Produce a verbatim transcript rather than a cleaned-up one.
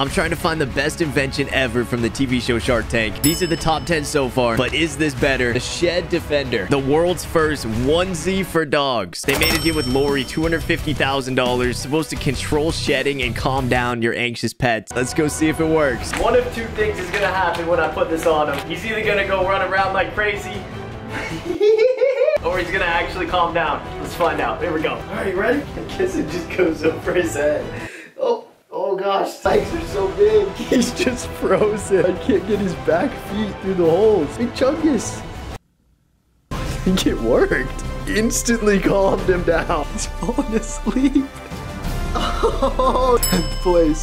I'm trying to find the best invention ever from the T V show Shark Tank. These are the top ten so far, but is this better? The Shed Defender, the world's first onesie for dogs. They made a deal with Lori, two hundred fifty thousand dollars, supposed to control shedding and calm down your anxious pets. Let's go see if it works. One of two things is gonna happen when I put this on him. He's either gonna go run around like crazy, or he's gonna actually calm down. Let's find out. Here we go. All right, ready? I guess it just goes over his head. Oh. Oh gosh, spikes are so big. He's just frozen. I can't get his back feet through the holes. Big Chuggis. I think it worked. Instantly calmed him down. He's falling asleep. Oh, that place.